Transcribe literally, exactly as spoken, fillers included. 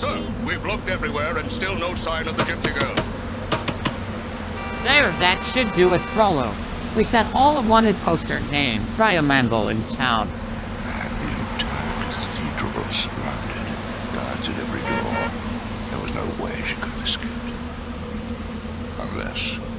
So, we've looked everywhere and still no sign of the gypsy girl. There, that should do it, Frollo. We sent all of wanted poster named Priamandel in town. The entire cathedral was surrounded, guards at every door. There was no way she could have escaped. Unless...